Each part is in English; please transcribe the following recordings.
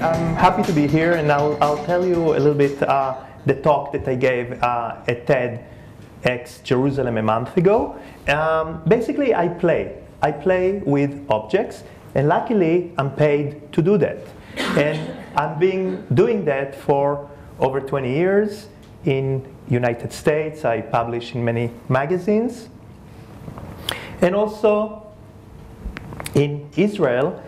I'm happy to be here, and I'll tell you a little bit the talk that I gave at TEDx Jerusalem a month ago. Basically, I play with objects, and luckily I'm paid to do that. And I've been doing that for over 20 years in United States. I publish in many magazines. And also in Israel,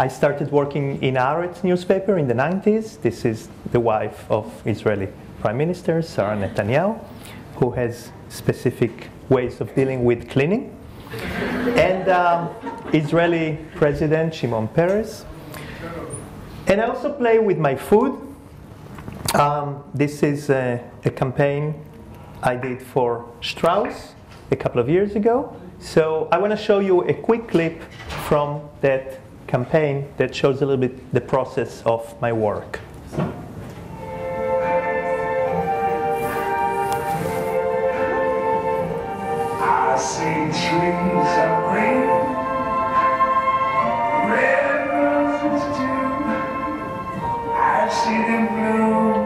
I started working in Aretz newspaper in the 90s. This is the wife of Israeli Prime Minister Sarah Netanyahu, who has specific ways of dealing with cleaning. And Israeli President Shimon Peres. And I also play with my food. This is a campaign I did for Strauss a couple of years ago. So I want to show you a quick clip from that campaign that shows a little bit the process of my work. I see trees of green, red roses too. I see them bloom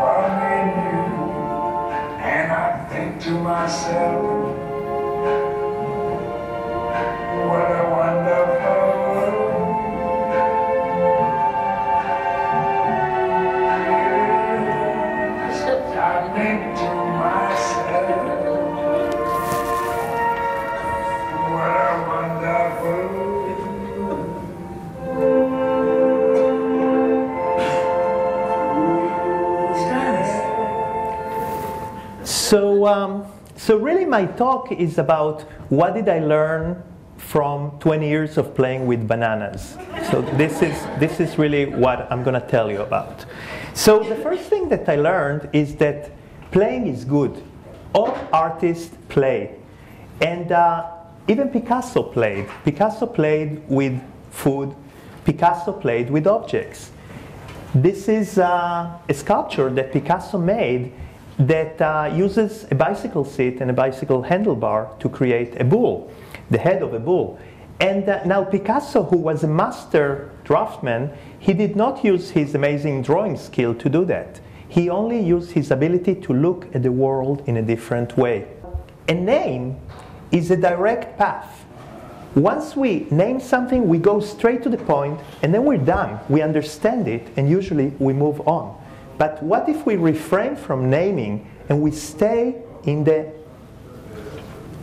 for me and you, and I think to myself, what a wonderful world. I think to myself, So really my talk is about what did I learn from 20 years of playing with bananas. So this is really what I'm going to tell you about. So the first thing that I learned is that playing is good. All artists play. And even Picasso played. Picasso played with food. Picasso played with objects. This is a sculpture that Picasso made that uses a bicycle seat and a bicycle handlebar to create a bull, the head of a bull. And now Picasso, who was a master draftsman, he did not use his amazing drawing skill to do that. He only used his ability to look at the world in a different way. A name is a direct path. Once we name something, we go straight to the point, and then we're done. We understand it, and usually we move on. But what if we refrain from naming and we stay in the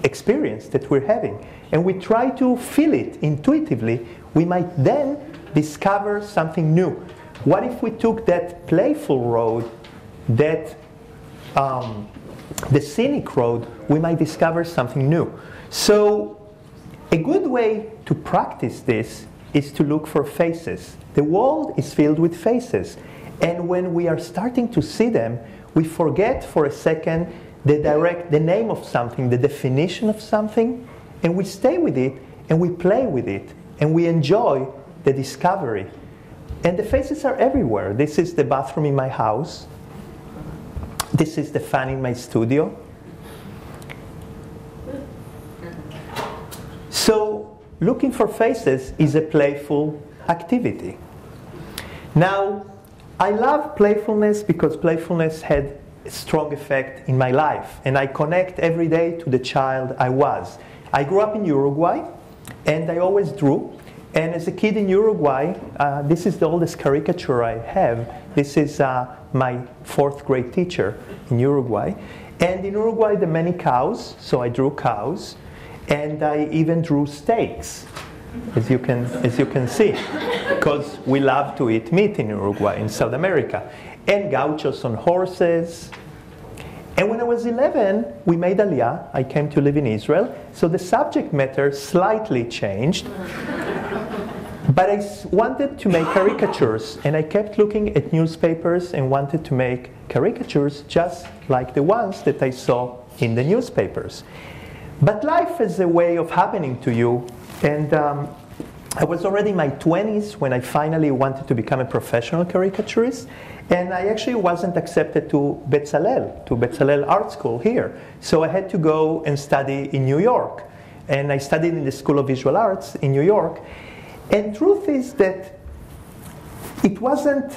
experience that we're having and we try to feel it intuitively? We might then discover something new. What if we took that playful road, that the scenic road? We might discover something new. So a good way to practice this is to look for faces. The world is filled with faces. And when we are starting to see them, we forget for a second the name of something, the definition of something, and we stay with it, and we play with it, and we enjoy the discovery. And the faces are everywhere. This is the bathroom in my house. This is the fan in my studio. So looking for faces is a playful activity. Now, I love playfulness because playfulness had a strong effect in my life, and I connect every day to the child I was. I grew up in Uruguay, and I always drew. And as a kid in Uruguay, this is the oldest caricature I have. This is my fourth grade teacher in Uruguay. And in Uruguay, there are many cows, so I drew cows. And I even drew steaks, as you can see, because we love to eat meat in Uruguay, in South America, and gauchos on horses. And when I was 11, we made Aliyah. I came to live in Israel, so the subject matter slightly changed. But I wanted to make caricatures, and I kept looking at newspapers and wanted to make caricatures just like the ones that I saw in the newspapers. But life is a way of happening to you. And I was already in my 20s when I finally wanted to become a professional caricaturist. And I actually wasn't accepted to Bezalel Art School here. So I had to go and study in New York. And I studied in the School of Visual Arts in New York. And truth is that it wasn't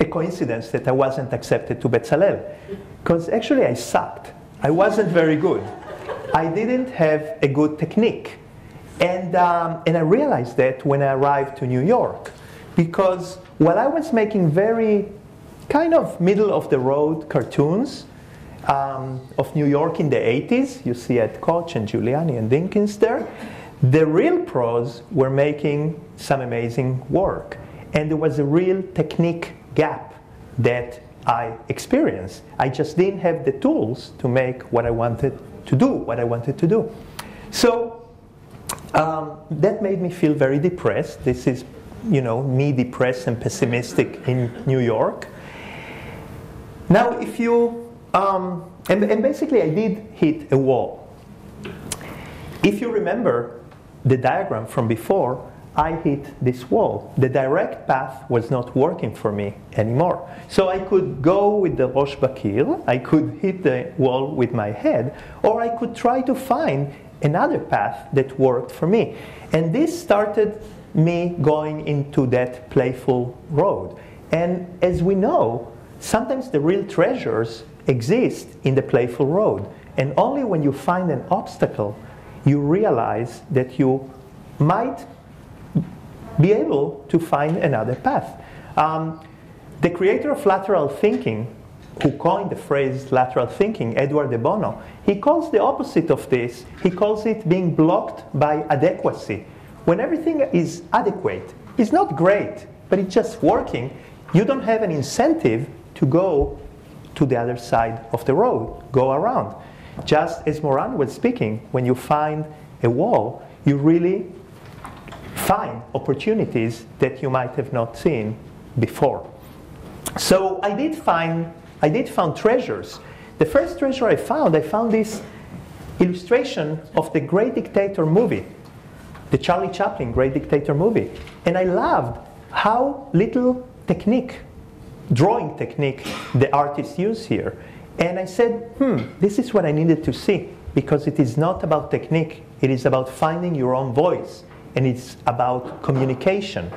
a coincidence that I wasn't accepted to Bezalel, because actually I sucked. I wasn't very good. I didn't have a good technique. And I realized that when I arrived to New York, because while I was making very kind of middle-of-the-road cartoons of New York in the 80s, you see Ed Koch and Giuliani and Dinkins there, the real pros were making some amazing work. And there was a real technique gap that I experienced. I just didn't have the tools to make what I wanted to do, So that made me feel very depressed. This is, you know, me depressed and pessimistic in New York. Now if you, and basically I did hit a wall. If you remember the diagram from before, I hit this wall. The direct path was not working for me anymore. So I could go with the Rosh Bakir, I could hit the wall with my head, or I could try to find another path that worked for me. And this started me going into that playful road. And as we know, sometimes the real treasures exist in the playful road. And only when you find an obstacle, you realize that you might be able to find another path. The creator of lateral thinking, who coined the phrase lateral thinking, Edward de Bono, he calls the opposite of this, he calls it being blocked by adequacy. When everything is adequate, it's not great, but it's just working, you don't have an incentive to go to the other side of the road, go around. Just as Moran was speaking, when you find a wall, you really find opportunities that you might have not seen before. So I did find treasures. The first treasure I found this illustration of the Great Dictator movie, the Charlie Chaplin Great Dictator movie. And I loved how little technique, drawing technique, the artists use here. And I said, this is what I needed to see, because it is not about technique, it is about finding your own voice. And it's about communication.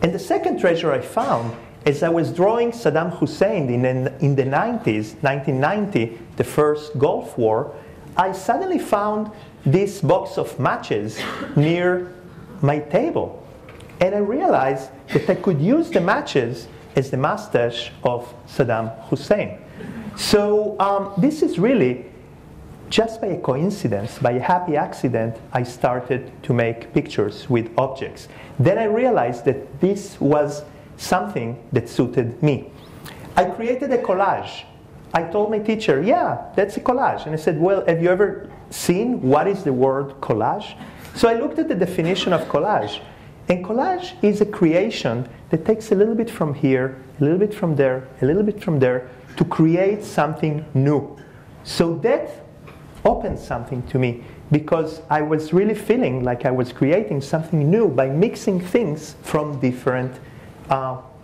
And the second treasure I found, as I was drawing Saddam Hussein in the 90s, 1990, the first Gulf War, I suddenly found this box of matches near my table. And I realized that I could use the matches as the mustache of Saddam Hussein. So this is really just by a coincidence, by a happy accident, I started to make pictures with objects. Then I realized that this was something that suited me. I created a collage. I told my teacher, yeah, that's a collage. And I said, well, have you ever seen what is the word collage? So I looked at the definition of collage. And collage is a creation that takes a little bit from here, a little bit from there, a little bit from there, to create something new. So that opened something to me, because I was really feeling like I was creating something new by mixing things from different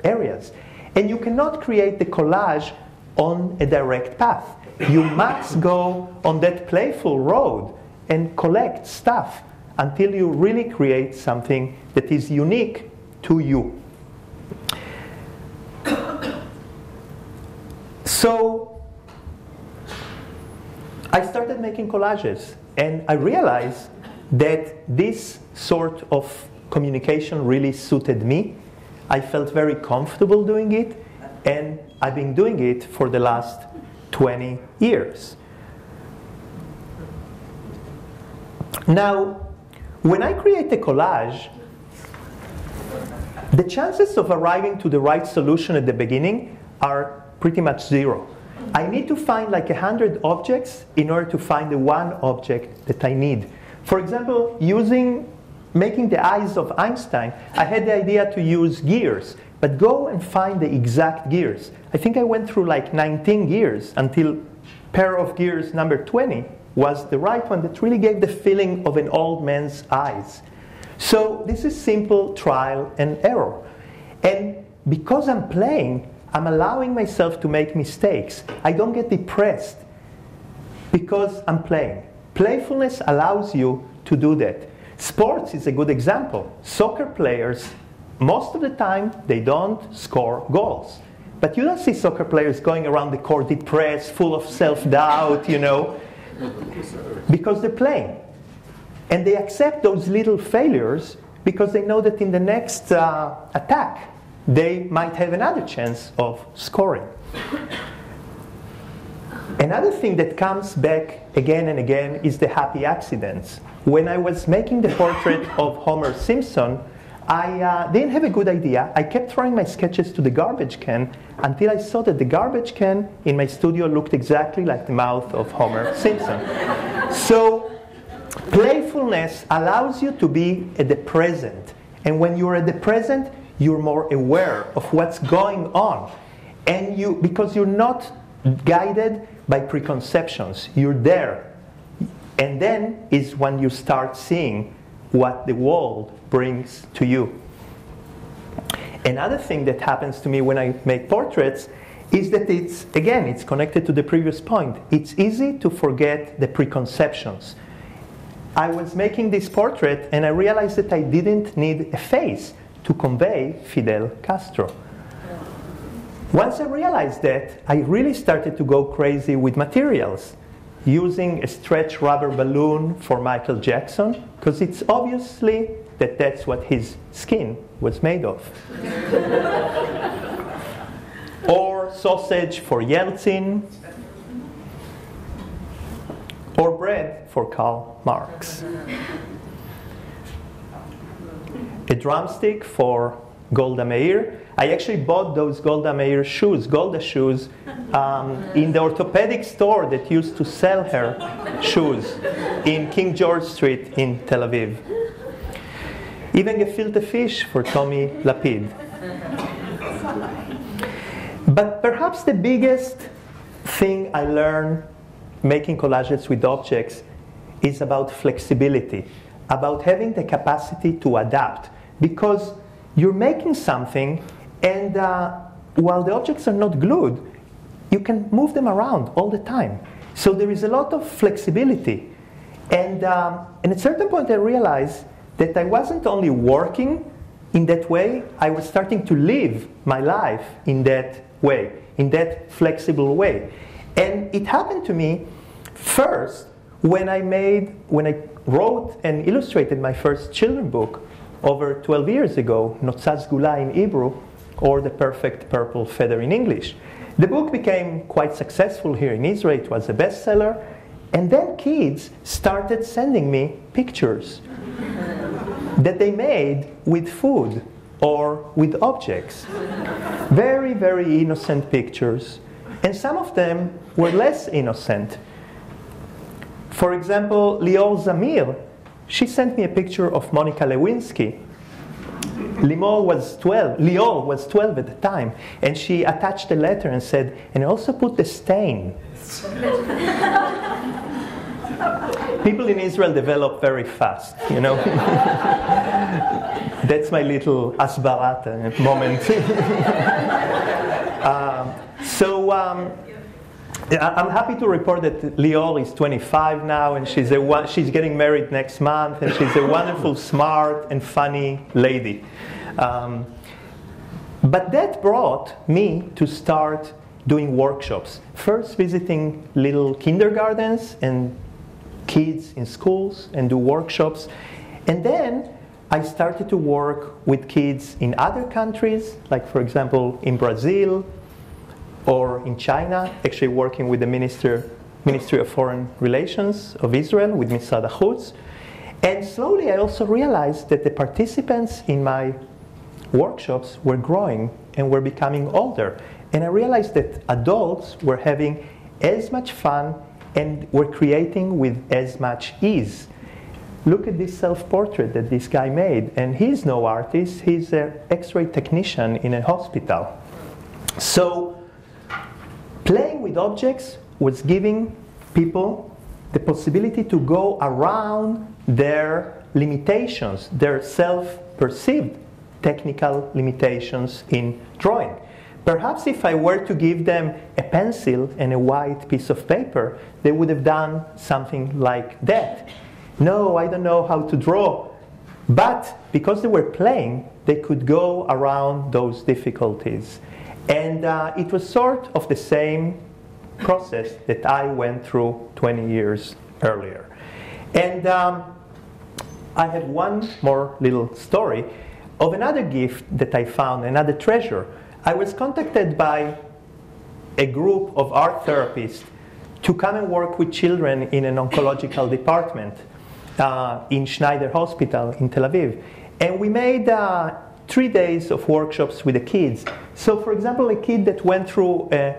areas. And you cannot create the collage on a direct path. You must go on that playful road and collect stuff until you really create something that is unique to you. So I started making collages, and I realized that this sort of communication really suited me. I felt very comfortable doing it, and I've been doing it for the last 20 years. Now, when I create a collage, the chances of arriving to the right solution at the beginning are pretty much zero. I need to find like 100 objects in order to find the one object that I need. For example, making the eyes of Einstein, I had the idea to use gears, but go and find the exact gears. I think I went through like 19 gears until pair of gears number 20 was the right one that really gave the feeling of an old man's eyes. So this is simple trial and error. And because I'm playing, I'm allowing myself to make mistakes. I don't get depressed because I'm playing. Playfulness allows you to do that. Sports is a good example. Soccer players, most of the time, they don't score goals. But you don't see soccer players going around the court depressed, full of self-doubt, you know, because they're playing. And they accept those little failures because they know that in the next attack, they might have another chance of scoring. Another thing that comes back again and again is the happy accidents. When I was making the portrait of Homer Simpson, I didn't have a good idea. I kept throwing my sketches to the garbage can until I saw that the garbage can in my studio looked exactly like the mouth of Homer Simpson. So playfulness allows you to be at the present. And when you're at the present, you're more aware of what's going on. And you, because you're not guided by preconceptions, you're there. And then is when you start seeing what the world brings to you. Another thing that happens to me when I make portraits is that it's, again, it's connected to the previous point. It's easy to forget the preconceptions. I was making this portrait and I realized that I didn't need a face to convey Fidel Castro. Once I realized that, I really started to go crazy with materials. Using a stretch rubber balloon for Michael Jackson, because it's obviously that that's what his skin was made of. Or sausage for Yeltsin. Or bread for Karl Marx. A drumstick for Golda Meir. I actually bought those Golda Meir shoes, Golda shoes, in the orthopedic store that used to sell her shoes in King George Street in Tel Aviv. Even a gefilte fish for Tommy Lapid. But perhaps the biggest thing I learned making collages with objects is about flexibility, about having the capacity to adapt, because you're making something, and while the objects are not glued, you can move them around all the time. So there is a lot of flexibility. And at a certain point, I realized that I wasn't only working in that way, I was starting to live my life in that way, in that flexible way. And it happened to me first when I wrote and illustrated my first children's book, over 12 years ago, Notzaz Gulai in Hebrew, or The Perfect Purple Feather in English. The book became quite successful here in Israel. It was a bestseller. And then kids started sending me pictures that they made with food or with objects. Very, very innocent pictures. And some of them were less innocent. For example, Lior Zamir, she sent me a picture of Monica Lewinsky. Lior was 12 at the time, and she attached a letter and said, and also put the stain. People in Israel develop very fast, you know. That's my little asbarata moment. I'm happy to report that Lior is 25 now, and she's getting married next month, and she's a wonderful, smart, and funny lady. But that brought me to start doing workshops. First, visiting little kindergartens and kids in schools and do workshops. And then I started to work with kids in other countries, like, for example, in Brazil, or in China, actually working with the Ministry of Foreign Relations of Israel, with Ms. Sada Hutz. And slowly I also realized that the participants in my workshops were growing and were becoming older. And I realized that adults were having as much fun and were creating with as much ease. Look at this self-portrait that this guy made. And he's no artist, he's an X-ray technician in a hospital. So playing with objects was giving people the possibility to go around their limitations, their self-perceived technical limitations in drawing. Perhaps if I were to give them a pencil and a white piece of paper, they would have done something like that. No, I don't know how to draw. But because they were playing, they could go around those difficulties. And it was sort of the same process that I went through 20 years earlier. And I have one more little story of another gift that I found, another treasure. I was contacted by a group of art therapists to come and work with children in an oncological department in Schneider Hospital in Tel Aviv. And we made 3 days of workshops with the kids. So for example, a kid that went through a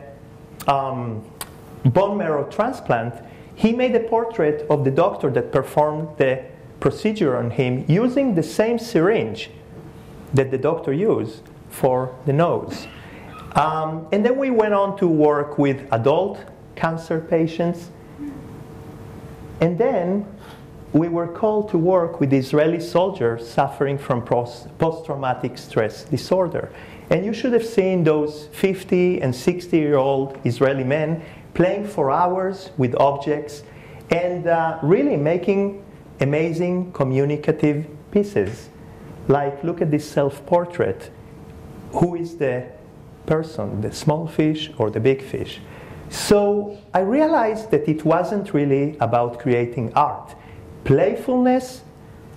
bone marrow transplant, he made a portrait of the doctor that performed the procedure on him using the same syringe that the doctor used for the nose. And then we went on to work with adult cancer patients. And then we were called to work with Israeli soldiers suffering from post-traumatic stress disorder. And you should have seen those 50 and 60-year-old Israeli men playing for hours with objects and really making amazing communicative pieces. Like, look at this self-portrait. Who is the person, the small fish or the big fish? So I realized that it wasn't really about creating art. Playfulness,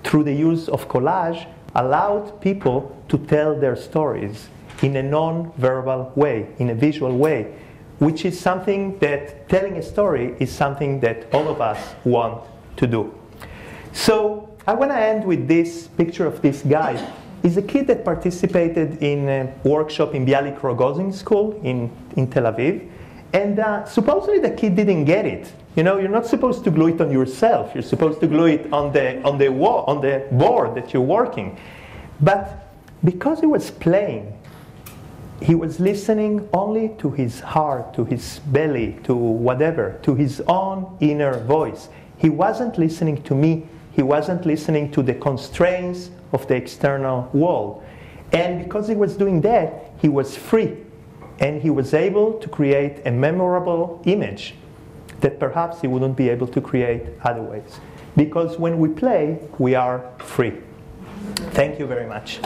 through the use of collage, allowed people to tell their stories in a non-verbal way, in a visual way, which is something that telling a story is something that all of us want to do. So I want to end with this picture of this guy. He's a kid that participated in a workshop in Bialik-Rogozin School in Tel Aviv. And supposedly the kid didn't get it. You know, you're not supposed to glue it on yourself. You're supposed to glue it on the wall, on the board that you're working. But because he was playing, he was listening only to his heart, to his belly, to whatever, to his own inner voice. He wasn't listening to me. He wasn't listening to the constraints of the external world. And because he was doing that, he was free. And he was able to create a memorable image that perhaps he wouldn't be able to create otherwise. Because when we play, we are free. Thank you very much.